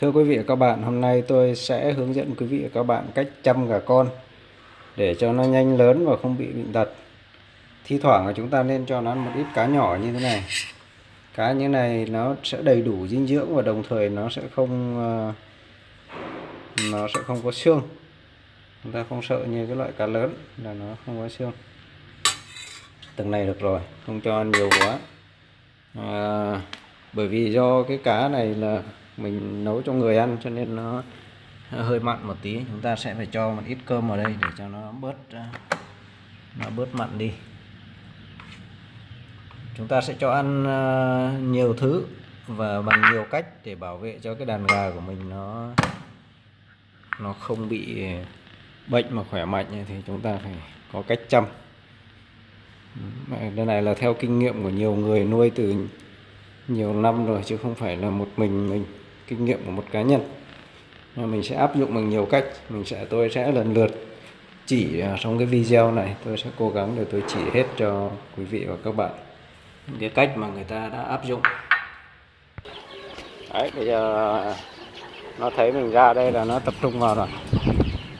Thưa quý vị và các bạn, hôm nay tôi sẽ hướng dẫn quý vị và các bạn cách chăm gà con để cho nó nhanh lớn và không bị bệnh tật. Thi thoảng là chúng ta nên cho nó ăn một ít cá nhỏ như thế này. Cá như thế này nó sẽ đầy đủ dinh dưỡng và đồng thời nó sẽ không có xương. Chúng ta không sợ như cái loại cá lớn là nó không có xương. Từng này được rồi, không cho ăn nhiều quá. Bởi vì do cái cá này là mình nấu cho người ăn cho nên nó hơi mặn một tí, chúng ta sẽ phải cho một ít cơm vào đây để cho nó bớt mặn đi. Chúng ta sẽ cho ăn nhiều thứ và bằng nhiều cách để bảo vệ cho cái đàn gà của mình nó không bị bệnh mà khỏe mạnh, thì chúng ta phải có cách chăm. Đây này là theo kinh nghiệm của nhiều người nuôi từ nhiều năm rồi chứ không phải là một mình kinh nghiệm của một cá nhân. Mình sẽ áp dụng bằng nhiều cách, tôi sẽ lần lượt chỉ trong cái video này, tôi sẽ cố gắng để tôi chỉ hết cho quý vị và các bạn cái cách mà người ta đã áp dụng. Đấy, bây giờ nó thấy mình ra đây là nó tập trung vào rồi,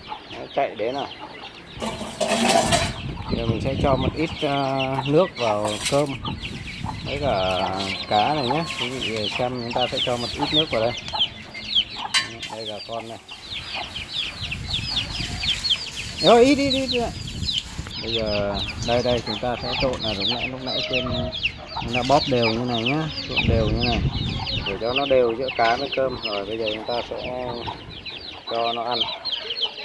nó chạy đến rồi. Giờ mình sẽ cho một ít nước vào cơm với cả cá này nhé. Quý vị xem, chúng ta sẽ cho một ít nước vào đây. Đây gà con này. Rồi đi. Bây giờ đây chúng ta sẽ trộn là giống lúc nãy trên chúng ta bóp đều như này nhá, trộn đều như này để cho nó đều giữa cá với cơm. Rồi bây giờ chúng ta sẽ cho nó ăn.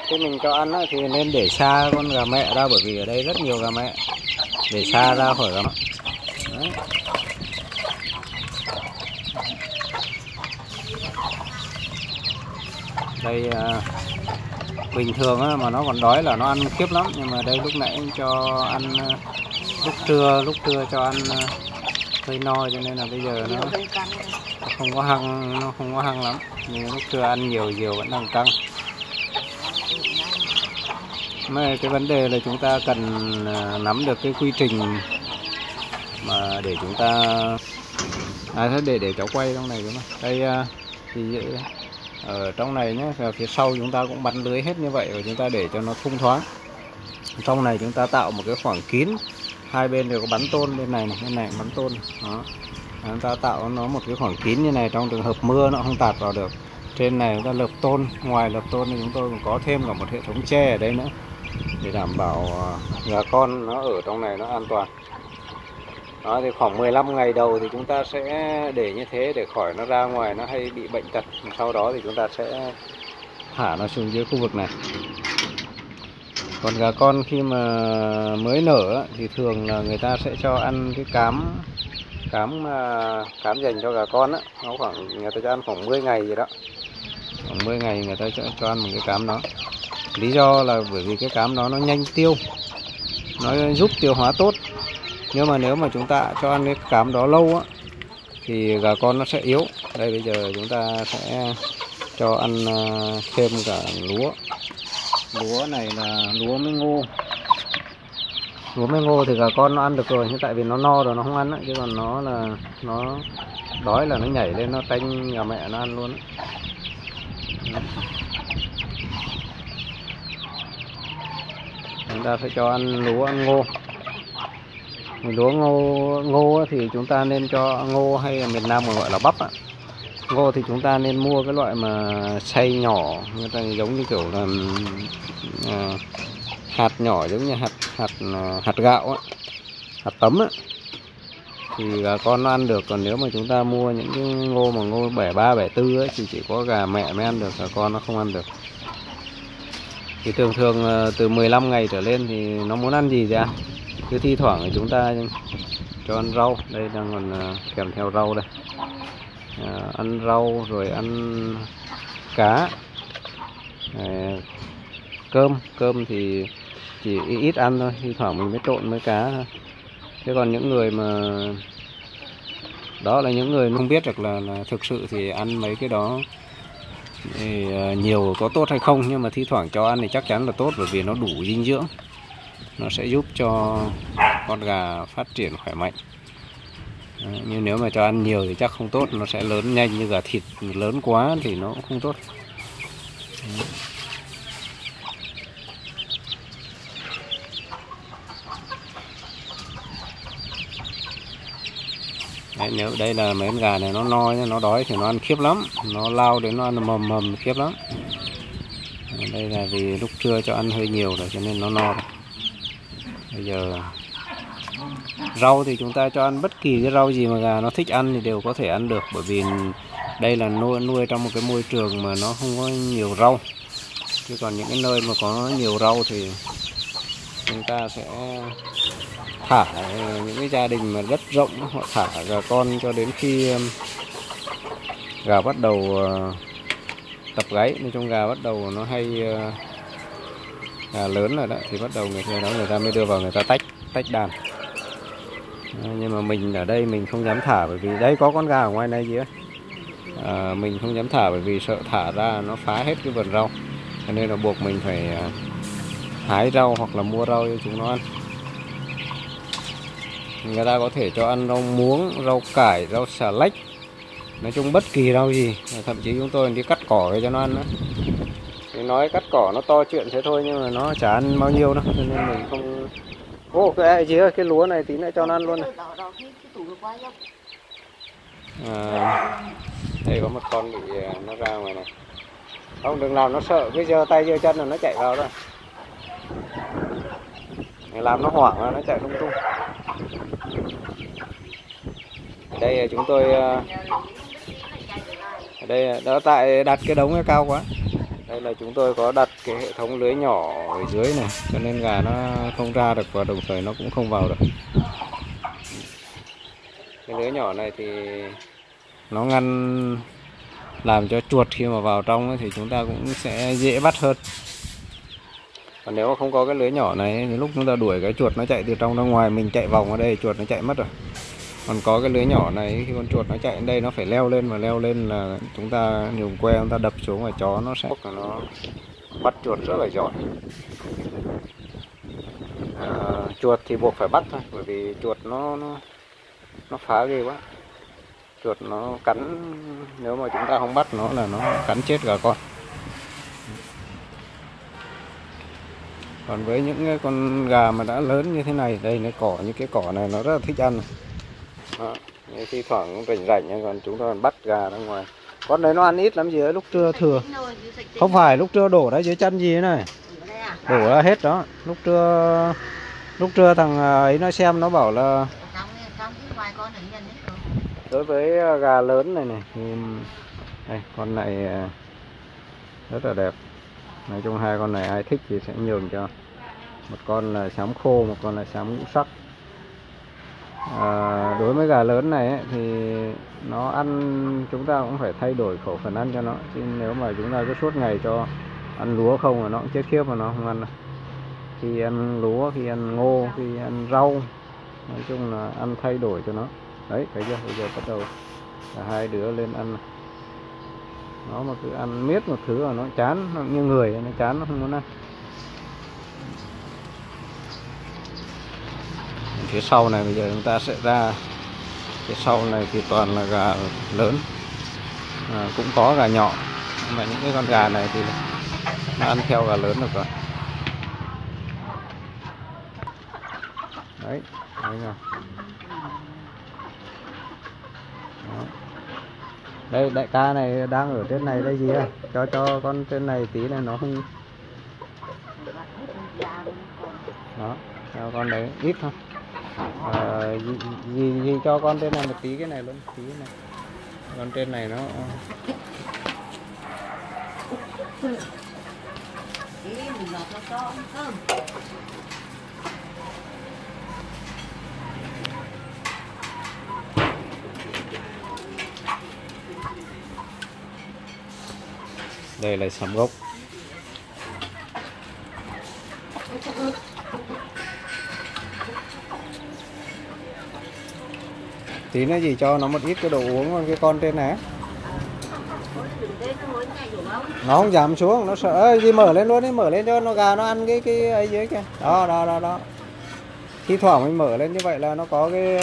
Khi mình cho ăn thì nên để xa con gà mẹ ra, bởi vì ở đây rất nhiều gà mẹ, để xa ra khỏi gà mẹ. Đấy. Đây bình thường mà nó còn đói là nó ăn kiếp lắm, nhưng mà đây lúc nãy cho ăn lúc trưa cho ăn hơi no, cho nên là bây giờ nó không có hăng lắm, nhưng lúc trưa ăn nhiều vẫn đang căng. Mà cái vấn đề là chúng ta cần nắm được cái quy trình mà để chúng ta thế để cháu quay trong này đúng không? Đây thì ở trong này nhé, và phía sau chúng ta cũng bắn lưới hết như vậy, và chúng ta để cho nó thông thoáng. Trong này chúng ta tạo một cái khoảng kín, hai bên đều có bắn tôn, bên này bắn tôn. Đó. Chúng ta tạo nó một cái khoảng kín như này, trong trường hợp mưa nó không tạt vào được. Trên này chúng ta lợp tôn, ngoài lợp tôn thì chúng tôi còn có thêm cả một hệ thống tre ở đây nữa để đảm bảo gà con nó ở trong này nó an toàn. Đó, thì khoảng 15 ngày đầu thì chúng ta sẽ để như thế để khỏi nó ra ngoài nó hay bị bệnh tật. Sau đó thì chúng ta sẽ thả nó xuống dưới khu vực này. Còn gà con khi mà mới nở thì thường là người ta sẽ cho ăn cái cám dành cho gà con á, nó khoảng người ta cho ăn khoảng 10 ngày gì đó. Khoảng 10 ngày người ta cho ăn một cái cám đó. Lý do là bởi vì cái cám đó nó nhanh tiêu, nó giúp tiêu hóa tốt. Nhưng mà nếu mà chúng ta cho ăn cái cám đó lâu á, thì gà con nó sẽ yếu. Đây bây giờ chúng ta sẽ cho ăn thêm cả lúa. Lúa này là lúa mới ngô. Lúa mới ngô thì gà con nó ăn được rồi, nhưng tại vì nó no rồi nó không ăn á. Chứ còn nó đói là nó nhảy lên nó tanh nhà mẹ nó ăn luôn á. Chúng ta phải cho ăn lúa, ăn ngô. Lúa ngô thì chúng ta nên cho ngô, hay là miền Nam còn gọi là bắp ạ. Ngô thì chúng ta nên mua cái loại mà xay nhỏ, người ta giống như kiểu là hạt nhỏ, giống như hạt gạo á, hạt tấm á, thì gà con nó ăn được. Còn nếu mà chúng ta mua những cái ngô mà ngô 73, 74 ấy, thì chỉ có gà mẹ mới ăn được, gà con nó không ăn được. Thì thường từ 15 ngày trở lên thì nó muốn ăn gì thì ăn. Cứ thi thoảng thì chúng ta cho ăn rau, đây đang còn kèm theo rau đây. Ăn rau rồi ăn cá, cơm thì chỉ ít ăn thôi, thi thoảng mình mới trộn với cá thôi. Thế còn những người mà đó là những người không biết được là thực sự thì ăn mấy cái đó thì nhiều có tốt hay không, nhưng mà thi thoảng cho ăn thì chắc chắn là tốt, bởi vì nó đủ dinh dưỡng, nó sẽ giúp cho con gà phát triển khỏe mạnh. Đấy, nhưng nếu mà cho ăn nhiều thì chắc không tốt, nó sẽ lớn nhanh, như cả thịt lớn quá thì nó cũng không tốt. Đấy. Đấy, nếu đây là mấy con gà này nó no nhá, nó đói thì nó ăn khiếp lắm, nó lao đến nó ăn mầm mầm khiếp lắm. Đây là vì lúc trưa cho ăn hơi nhiều rồi cho nên nó no rồi. Bây giờ rau thì chúng ta cho ăn bất kỳ cái rau gì mà gà nó thích ăn thì đều có thể ăn được, bởi vì đây là nuôi trong một cái môi trường mà nó không có nhiều rau. Chứ còn những cái nơi mà có nhiều rau thì chúng ta sẽ thả, những cái gia đình mà rất rộng họ thả gà con cho đến khi gà bắt đầu tập gáy, nên trong gà bắt đầu nó hay gà lớn rồi đó thì bắt đầu người ta mới đưa vào, người ta tách đàn. Nhưng mà mình ở đây mình không dám thả, bởi vì đây có con gà ở ngoài này gì ấy. Mình không dám thả bởi vì sợ thả ra nó phá hết cái vườn rau, cho nên là buộc mình phải hái rau hoặc là mua rau cho chúng nó ăn. Người ta có thể cho ăn rau muống, rau cải, rau xà lách, nói chung bất kỳ rau gì. Thậm chí chúng tôi đi cắt cỏ để cho nó ăn nữa. Thì nói cắt cỏ nó to chuyện thế thôi nhưng mà nó chả ăn bao nhiêu đâu, cho nên mình không. Ô cái gì ơi, cái lúa này tí nữa cho nó ăn luôn này. Đây có một con bị nó ra ngoài này. Không đừng làm nó sợ, cái giơ tay giơ chân là nó chạy vào rồi. Làm nó hoảng là nó chạy lung tung. Đây chúng tôi đây đó, tại đặt cái đống cao quá. Đây là chúng tôi có đặt cái hệ thống lưới nhỏ ở dưới này, cho nên gà nó không ra được và đồng thời nó cũng không vào được. Cái lưới nhỏ này thì nó ngăn làm cho chuột khi mà vào trong ấy, thì chúng ta cũng sẽ dễ bắt hơn. Còn nếu mà không có cái lưới nhỏ này thì lúc chúng ta đuổi cái chuột nó chạy từ trong ra ngoài, mình chạy vòng ở đây chuột nó chạy mất rồi. Còn có cái lưới nhỏ này, khi con chuột nó chạy đến đây nó phải leo lên, mà leo lên là chúng ta dùng que chúng ta đập xuống và chó nó sẽ bắt chuột rất là giỏi. Chuột thì buộc phải bắt thôi, bởi vì chuột nó phá ghê quá. Chuột nó cắn, nếu mà chúng ta không bắt nó là nó cắn chết gà con. Còn với những con gà mà đã lớn như thế này, đây cái cỏ, những cái cỏ này nó rất là thích ăn. Đó, khi thoảng rảnh rảnh còn chúng ta còn bắt gà ra ngoài. Con đấy nó ăn ít lắm gì ấy, lúc trưa thừa. Không phải lúc trưa đổ ra dưới chân gì thế này. Đổ ra hết đó. Lúc trưa thằng ấy nó xem nó bảo là đối với gà lớn này này thì đây, con này rất là đẹp. Nói chung hai con này ai thích thì sẽ nhường cho. Một con là xám khô, một con là xám ngũ sắc. Đối với gà lớn này ấy, thì nó ăn chúng ta cũng phải thay đổi khẩu phần ăn cho nó, chứ nếu mà chúng ta cứ suốt ngày cho ăn lúa không là nó cũng chết khiếp mà nó không ăn đâu. Khi ăn lúa, khi ăn ngô, khi ăn rau, nói chung là ăn thay đổi cho nó. Đấy, thấy chưa? Bây giờ bắt đầu là hai đứa lên ăn này. Nó mà cứ ăn miết một thứ là nó chán, nó như người nó chán, nó không muốn ăn. Phía sau này bây giờ chúng ta sẽ ra, phía sau này thì toàn là gà lớn, cũng có gà nhỏ, nhưng mà những cái con gà này thì nó ăn theo gà lớn được rồi. Đấy, đấy nào. Đây đại ca này đang ở trên này, đây gì đây? Cho con trên này tí này nó không. Đó, cho con đấy ít thôi. Gì cho con trên này một tí, cái này luôn, tí này. Con trên này nó đây là sắm gốc. Tí nó gì cho nó một ít cái đồ uống, còn cái con trên này nó không dám xuống, nó sợ. Ê, gì mở lên luôn đi, mở lên cho nó gà nó ăn cái ấy dưới kia. Đó đó đó đó. Khi thoảng mình mở lên như vậy là nó có cái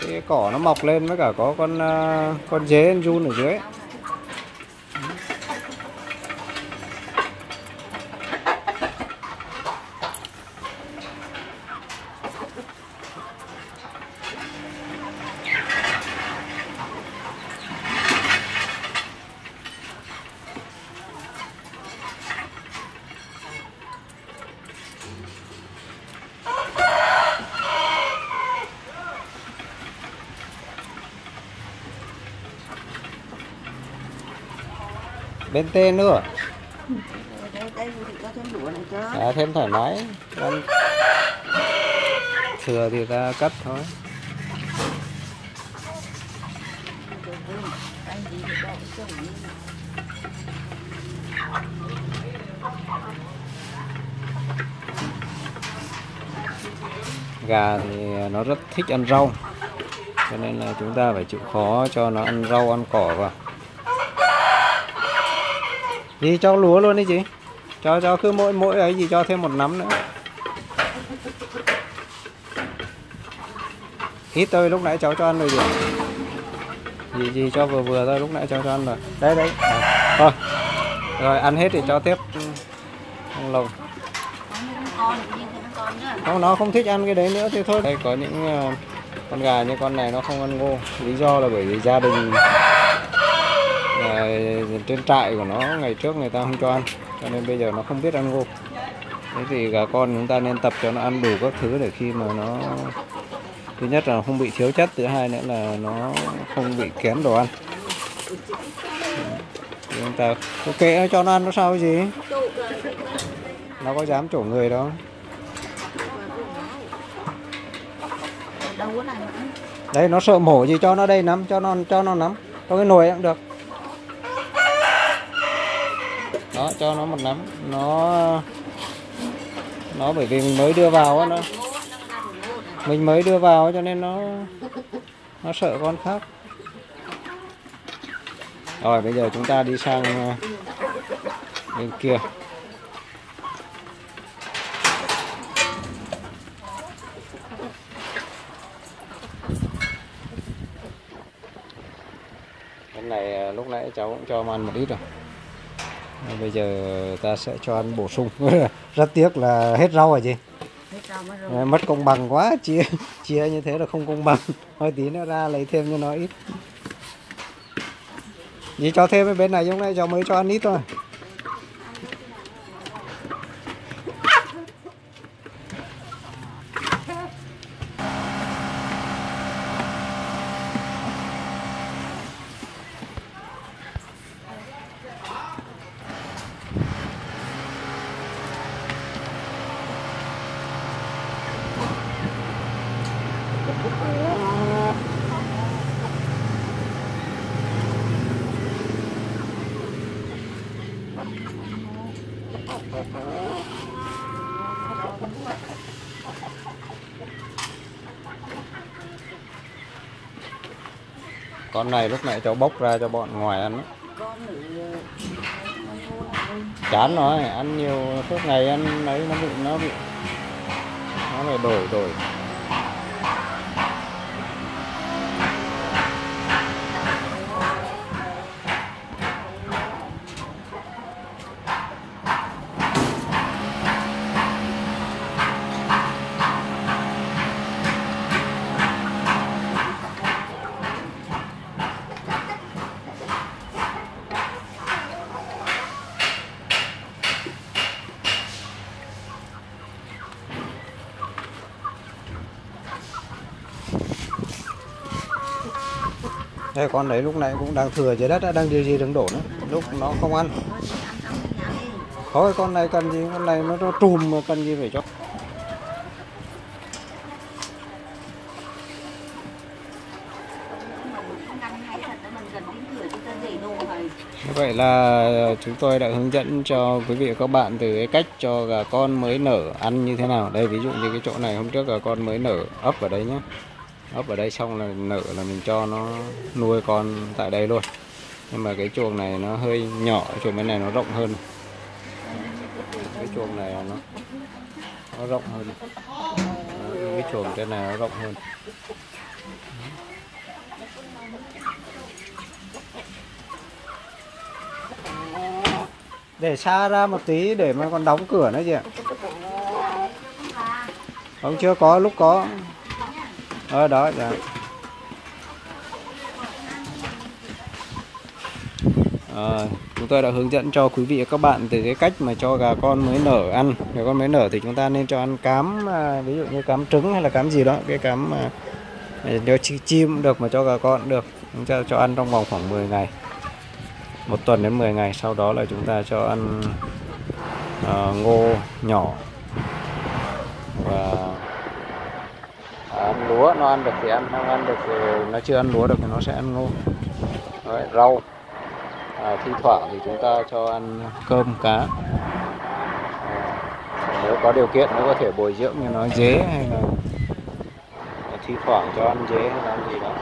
cái cỏ nó mọc lên, với cả có con dế con giun ở dưới. Bên tên nữa à, thêm thoải mái, con thừa thì ta cắt thôi. Gà thì nó rất thích ăn rau, cho nên là chúng ta phải chịu khó cho nó ăn rau ăn cỏ vào. Gì cho lúa luôn đi chị, cho cứ mỗi ấy gì cho thêm một nắm nữa. Ít thôi, lúc nãy cháu cho ăn rồi gì. Gì cho vừa thôi, lúc nãy cháu cho ăn rồi. Đấy. Thôi. Rồi ăn hết thì cho tiếp trong lồng. Không, nó không thích ăn cái đấy nữa thì thôi. Đây có những con gà như con này nó không ăn ngô. Lý do là bởi vì gia đình trên trại của nó ngày trước người ta không cho ăn, cho nên bây giờ nó không biết ăn ngô. Thế thì gà con chúng ta nên tập cho nó ăn đủ các thứ để khi mà nó, thứ nhất là không bị thiếu chất, thứ hai nữa là nó không bị kén đồ ăn. Thì chúng ta ok cho nó ăn nó sao cái gì, nó có dám trổ người đâu. Đấy nó sợ mổ gì cho nó đây nắm, cho nó nắm, có cái nồi cũng được. Đó, cho nó một nắm, nó bởi vì mình mới đưa vào á, cho nên nó sợ con khác. Rồi bây giờ chúng ta đi sang bên kia. Cái này lúc nãy cháu cũng cho ăn một ít rồi. Bây giờ ta sẽ cho ăn bổ sung. Rất tiếc là hết rau rồi chị. Hết rau mất rồi. Mất công bằng quá, chia như thế là không công bằng. Thôi tí nữa ra lấy thêm cho nó ít. Chị cho thêm cái bên này, hôm nay cháu mới cho ăn ít thôi. Con này lúc nãy cháu bóc ra cho bọn ngoài ăn. Chán rồi, ăn nhiều suốt ngày ăn đấy nó phải đổi. Đây con đấy lúc nãy cũng đang thừa dưới đất, đang điều gì đừng đổ nữa, lúc nó không ăn. Thôi con này cần gì, con này nó trùm mà cần gì phải cho. Như vậy là chúng tôi đã hướng dẫn cho quý vị và các bạn từ cái cách cho gà con mới nở ăn như thế nào. Đây ví dụ như cái chỗ này hôm trước gà con mới nở ấp vào đấy nhé. Ấp ở đây xong là nở là mình cho nó nuôi con tại đây luôn. Nhưng mà cái chuồng này nó hơi nhỏ, chuồng bên này nó rộng hơn. Cái chuồng này nó rộng hơn. Cái chuồng trên này nó rộng hơn. để xa ra một tí để mà còn đóng cửa nữa chị ạ. Không, chưa có lúc có ở đó dạ. Chúng tôi đã hướng dẫn cho quý vị và các bạn từ cái cách mà cho gà con mới nở ăn. Gà con mới nở thì chúng ta nên cho ăn cám, ví dụ như cám trứng hay là cám gì đó, cái cám cho chim cũng được mà cho gà con cũng được. Chúng ta cho ăn trong vòng khoảng 10 ngày, 1 tuần đến 10 ngày. Sau đó là chúng ta cho ăn ngô nhỏ và ăn lúa. Nó ăn được thì ăn, không ăn được thì nó chưa ăn lúa được thì nó sẽ ăn ngô. Đấy, rau. Thi thoảng thì chúng ta cho ăn cơm cá, nếu có điều kiện nó có thể bồi dưỡng như nó dế hay là thi thoảng cho ăn dế hay là ăn gì đó,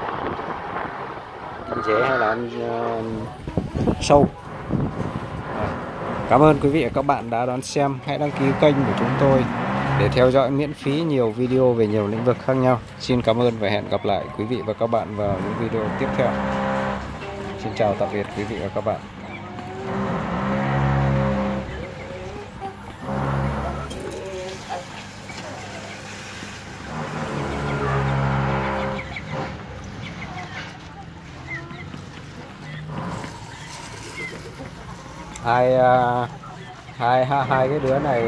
ăn dế hay là ăn sâu. Cảm ơn quý vị và các bạn đã đón xem. Hãy đăng ký kênh của chúng tôi để theo dõi miễn phí nhiều video về nhiều lĩnh vực khác nhau. Xin cảm ơn và hẹn gặp lại quý vị và các bạn vào những video tiếp theo. Xin chào tạm biệt quý vị và các bạn. Hai cái đứa này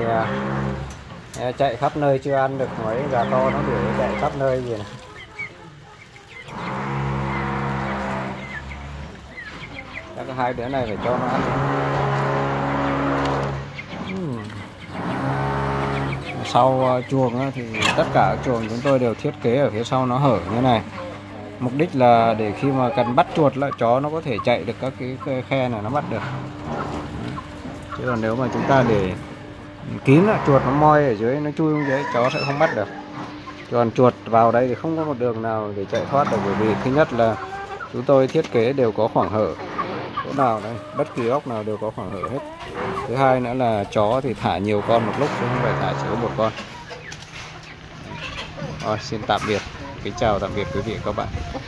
chạy khắp nơi chưa ăn được mấy gà to, nó đuổi chạy khắp nơi gì này. Các hai đứa này phải cho nó ăn. Sau chuồng thì tất cả chuồng chúng tôi đều thiết kế ở phía sau nó hở như này. Mục đích là để khi mà cần bắt chuột là chó nó có thể chạy được các cái khe này nó bắt được. Chứ còn nếu mà chúng ta để kín là chuột nó moi ở dưới, nó chui xuống dưới chó sẽ không bắt được. Còn chuột vào đây thì không có một đường nào để chạy thoát được, bởi vì thứ nhất là chúng tôi thiết kế đều có khoảng hở. Chỗ nào đây, bất kỳ góc nào đều có khoảng hở hết. Thứ hai nữa là chó thì thả nhiều con một lúc chứ không phải thả chỉ có một con. Rồi, xin tạm biệt. Kính chào tạm biệt quý vị và các bạn.